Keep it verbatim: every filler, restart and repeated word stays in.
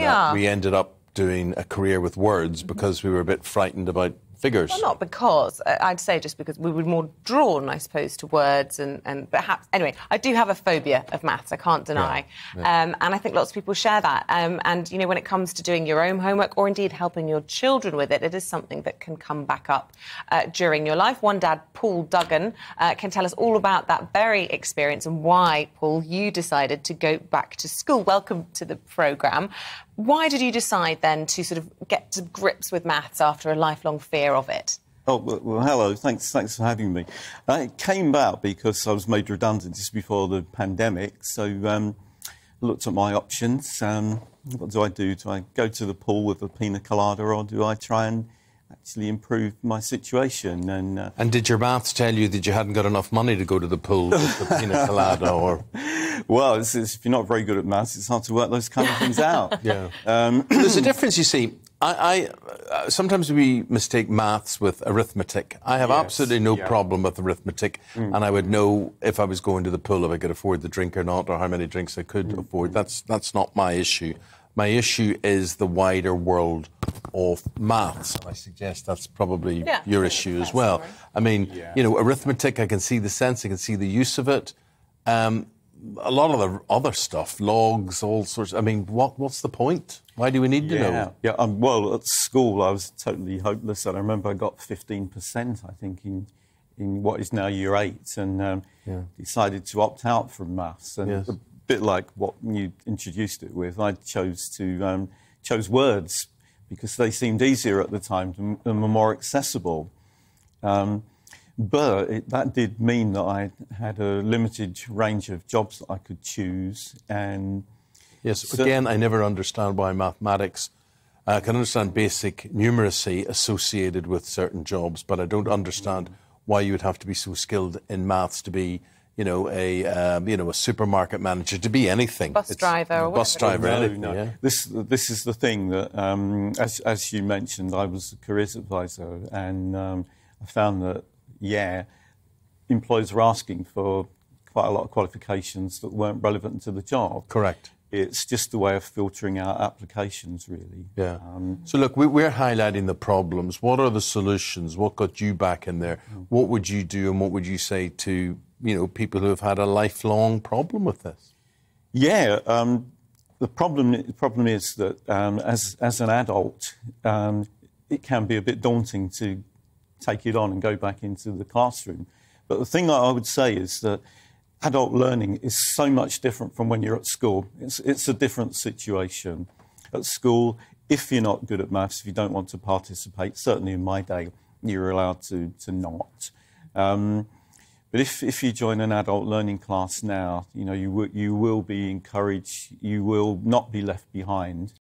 we that are. We ended up doing a career with words because we were a bit frightened about figures. Well, not because. I'd say just because we were more drawn, I suppose, to words and, and perhaps... Anyway, I do have a phobia of maths, I can't deny. Yeah, yeah. Um, and I think lots of people share that. Um, and, you know, when it comes to doing your own homework or, indeed, helping your children with it, it is something that can come back up uh, during your life. One dad, Paul Duggan, uh, can tell us all about that very experience and why, Paul, you decided to go back to school. Welcome to the programme. Why did you decide, then, to sort of get to grips with maths after a lifelong fear of it? Oh, well, hello. Thanks, thanks for having me. Uh, it came about because I was made redundant just before the pandemic, so um, I looked at my options. Um, what do I do? Do I go to the pool with a pina colada, or do I try and actually improve my situation? And uh, and did your maths tell you that you hadn't got enough money to go to the pool with the pina colada, or...? Well, it's, it's, if you're not very good at maths, it's hard to work those kind of things out. Yeah. Um, There's a difference, you see. I, I uh, sometimes we mistake maths with arithmetic. I have yes, absolutely no yeah. problem with arithmetic, mm. and I would know if I was going to the pool if I could afford the drink or not, or how many drinks I could mm. afford. That's that's not my issue. My issue is the wider world of maths. I suggest that's probably yeah, your issue as well. Right. I mean, yeah. you know, arithmetic. I can see the sense. I can see the use of it. Um, A lot of the other stuff, logs, all sorts. I mean, what what's the point? Why do we need yeah. to know? Yeah, um, well, at school I was totally hopeless, and I remember I got fifteen percent, I think, in in what is now year eight, and um, yeah. decided to opt out from maths. And yes. a bit like what you introduced it with, I chose to um, chose words because they seemed easier at the time and were more accessible. Um, But it, that did mean that I had a limited range of jobs that I could choose. And yes, so again, I never understand why mathematics... I can understand basic numeracy associated with certain jobs, but I don't understand why you would have to be so skilled in maths to be, you know, a um, you know a supermarket manager, to be anything. Bus it's, driver or whatever. Bus driver, no, anything, no. Yeah. This, this is the thing that, um, as, as you mentioned, I was a careers advisor, and um, I found that Yeah, employers were asking for quite a lot of qualifications that weren't relevant to the job. Correct. It's just a way of filtering out applications, really. Yeah. Um, so, look, we, we're highlighting the problems. What are the solutions? What got you back in there? What would you do, and what would you say to, you know, people who have had a lifelong problem with this? Yeah. Um, the problem the problem is that um, as, as an adult, um, it can be a bit daunting to take it on and go back into the classroom. But the thing that I would say is that adult learning is so much different from when you're at school. It's, it's a different situation. At school, if you're not good at maths, if you don't want to participate, certainly in my day, you're allowed to, to not. Um, but if, if you join an adult learning class now, you know, you, you will be encouraged, you will not be left behind.